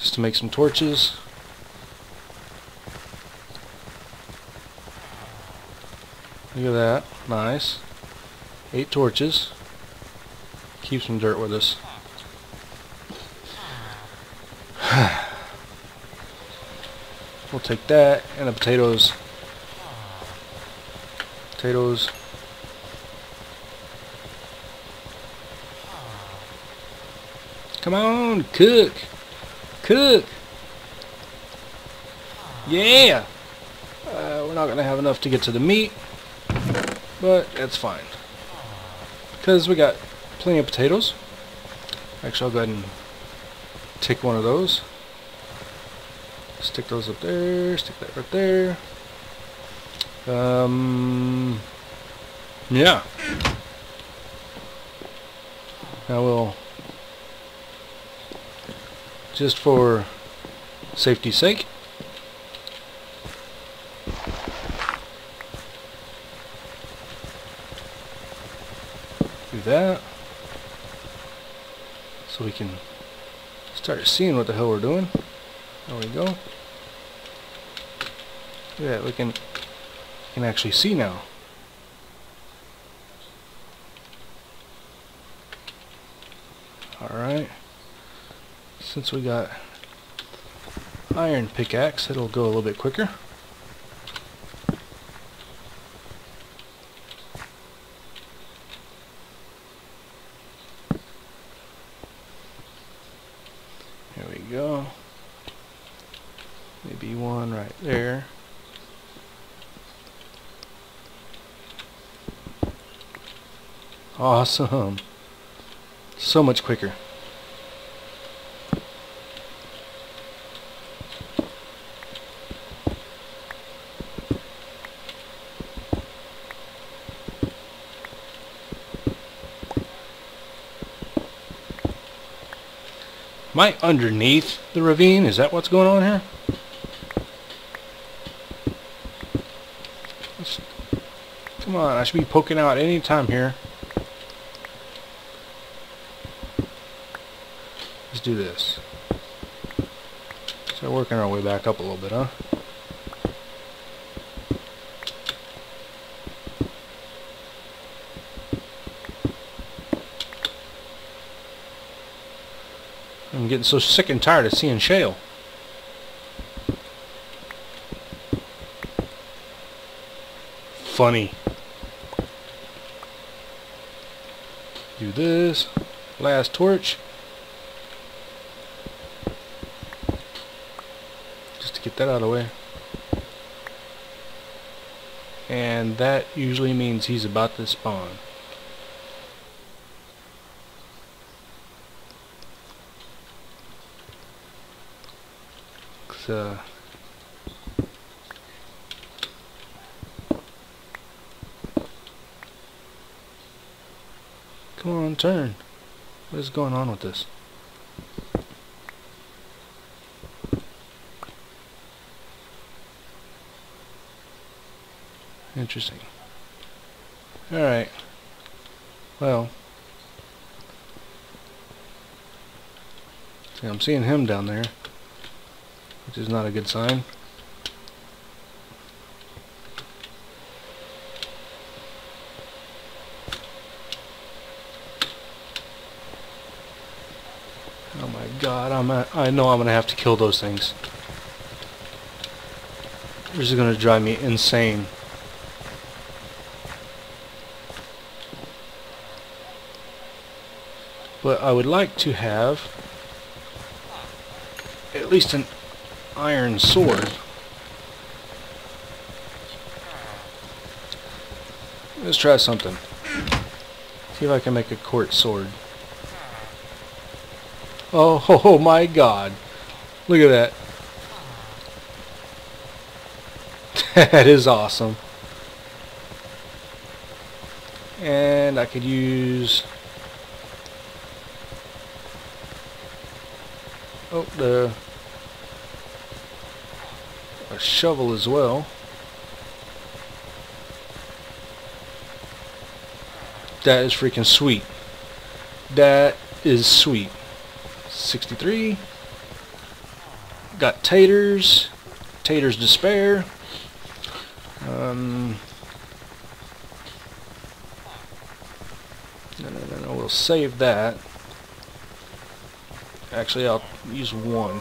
just to make some torches. Look at that. Nice. 8 torches. Keep some dirt with us. We'll take that and the potatoes. Potatoes. Come on, cook! Cook! Yeah! We're not going to have enough to get to the meat, but that's fine. Because we got plenty of potatoes. Actually, I'll go ahead and take one of those. Stick those up there, stick that right there. Yeah. Now we'll, just for safety's sake, do that so we can start seeing what the hell we're doing. There we go. Yeah, we can can actually see now. Alright, since we got iron pickaxe, it'll go a little bit quicker. There we go. Maybe one right there. Awesome. So much quicker. Am I underneath the ravine? Is that what's going on here? Come on, I should be poking out any time here. Let's do this. So we're working our way back up a little bit, huh? I'm getting so sick and tired of seeing shale. Funny. Do this. Last torch. Just to get that out of the way. And that usually means he's about to spawn. Come on, turn. What is going on with this? Interesting. Alright. Well. See, I'm seeing him down there, which is not a good sign. Oh my god, I know I'm gonna have to kill those things. This is gonna drive me insane. But I would like to have at least an iron sword. Let's try something. See if I can make a quartz sword. Oh my god. Look at that. That is awesome. And I could use... oh, the... a shovel as well. That is freaking sweet. That is sweet. 63. Got taters. Taters despair. No. We'll save that. Actually, I'll use one.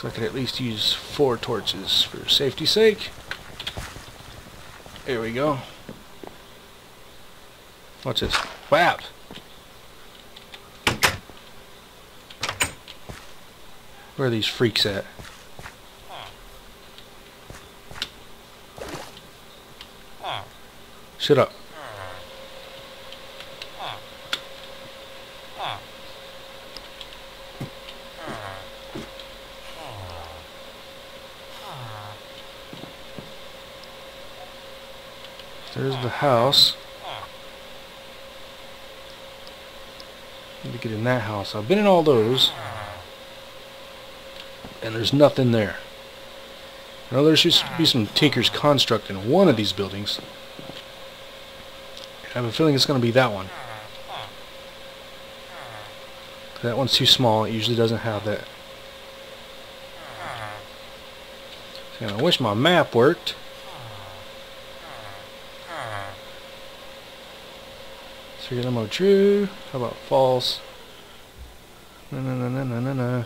So I could at least use 4 torches for safety's sake. There we go. Watch this. Wow! Where are these freaks at? Shut up. There's the house. Need to get in that house. I've been in all those, and there's nothing there. I know there should be some Tinker's Construct in one of these buildings. I have a feeling it's going to be that one. That one's too small. It usually doesn't have that. See, I wish my map worked. So we got no true. How about false? No, no, no, no, no, no, no.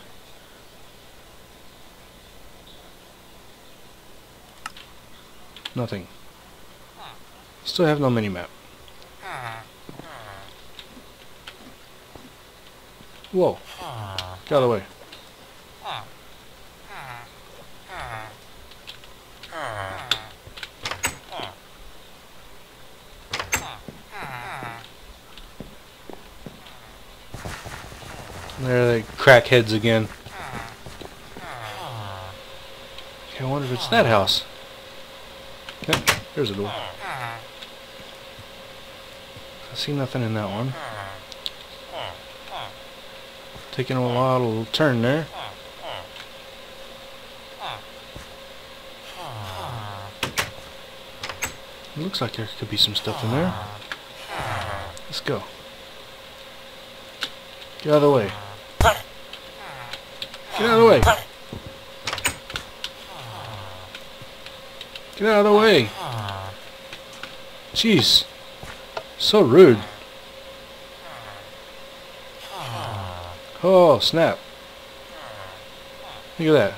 Nothing. Still have no minimap. Whoa. Got away. There they crackheads again. Okay, I wonder if it's that house. Okay, there's a door. I see nothing in that one. Taking a little turn there. It looks like there could be some stuff in there. Let's go. Get out of the way. Get out of the way. Get out of the way. Jeez. So rude. Oh, snap. Look at that.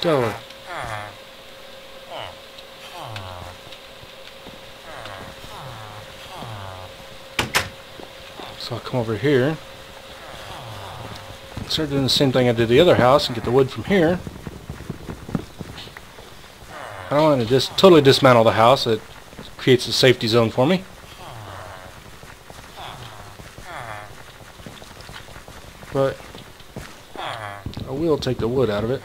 Go. So I'll come over here. Start doing the same thing I did the other house and get the wood from here. I don't want to just totally dismantle the house. It creates a safety zone for me. But I will take the wood out of it.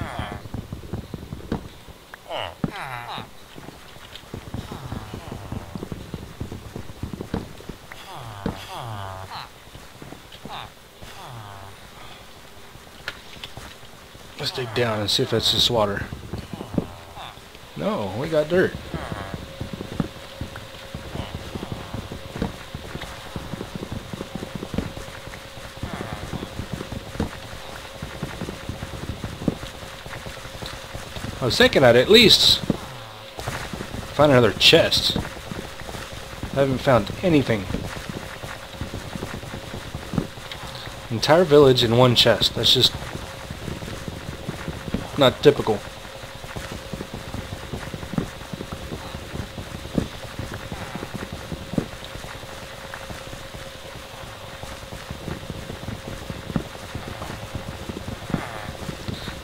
Let's dig down and see if that's just water. No, we got dirt. I was thinking I'd at least find another chest. I haven't found anything. Entire village in one chest. That's just not typical.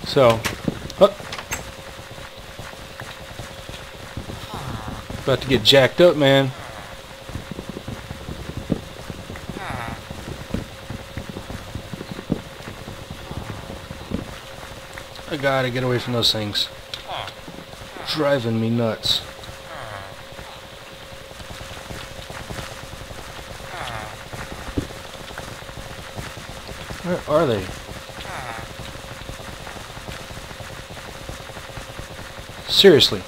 So, about to get jacked up, man. I gotta get away from those things. Driving me nuts. Where are they? Seriously.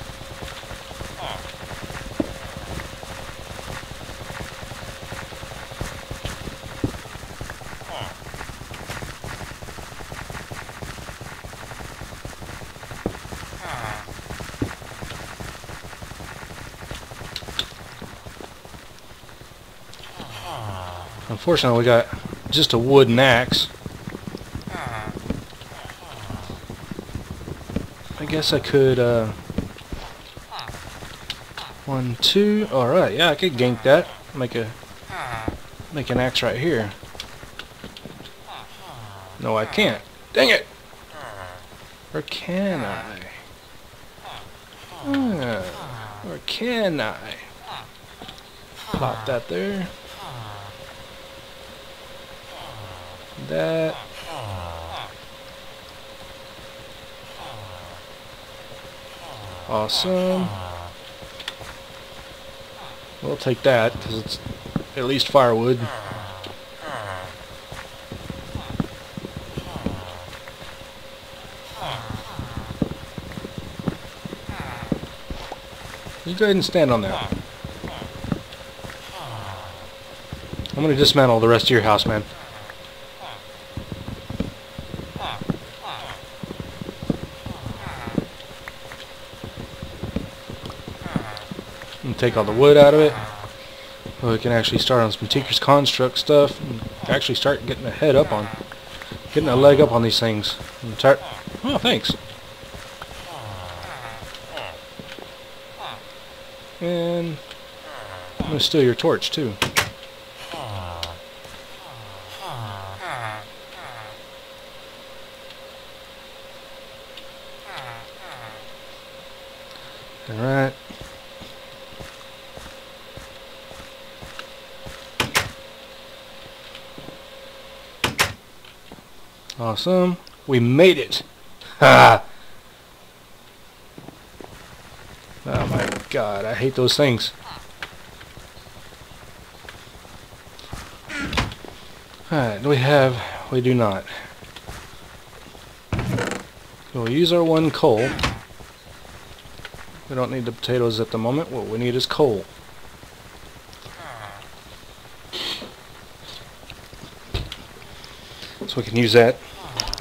Unfortunately, we got just a wooden axe. I guess I could, 1, 2, alright, yeah, I could gank that. Make an axe right here. No, I can't. Dang it! Or can I? Or can I? Plop that there. That. Awesome. We'll take that because it's at least firewood. You go ahead and stand on that. I'm gonna dismantle the rest of your house, man. And take all the wood out of it. We can actually start on some Tinker's Construct stuff. And actually start getting a head up on, getting a leg up on these things. I'm tired. Oh, thanks. And I'm gonna steal your torch too. Alright. Awesome. We made it. Ha! Oh my god, I hate those things. Alright, do we have... we do not. We'll use our one coal. We don't need the potatoes at the moment. What we need is coal. So we can use that.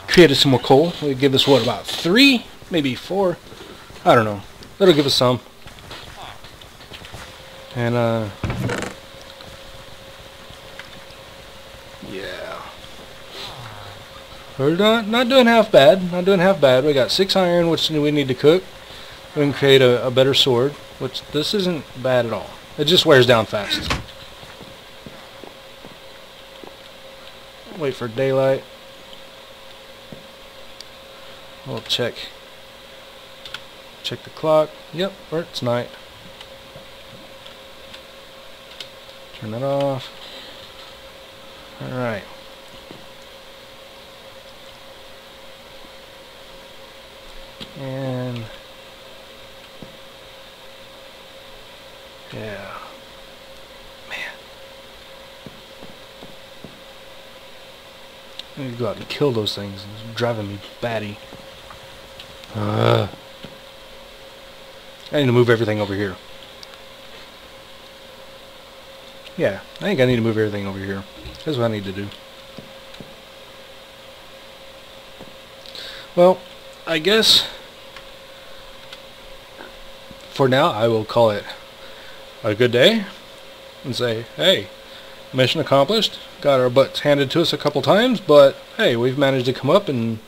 Created some more coal. It'll give us, what, about 3? Maybe 4? I don't know. That'll give us some. And, yeah. We're not doing half bad. Not doing half bad. We got 6 iron, which we need to cook. We can create a better sword, which this isn't bad at all. It just wears down fast. Wait for daylight. We'll check the clock. Yep, it's night. Turn that off. Alright. And... yeah. Man. I need to go out and kill those things. It's driving me batty. I need to move everything over here. Yeah, I think I need to move everything over here. That's what I need to do. Well, I guess... for now, I will call it a good day and say, hey, mission accomplished. Got our butts handed to us a couple times, but hey, we've managed to come up and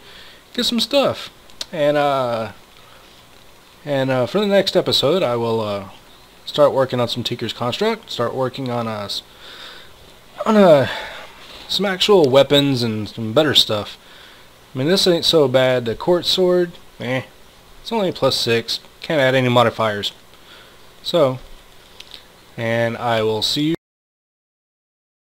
get some stuff. And for the next episode, I will start working on some Tinker's Construct, start working on some actual weapons and some better stuff. I mean, this ain't so bad. The quartz sword, it's only a +6, can't add any modifiers. So, and I will see you.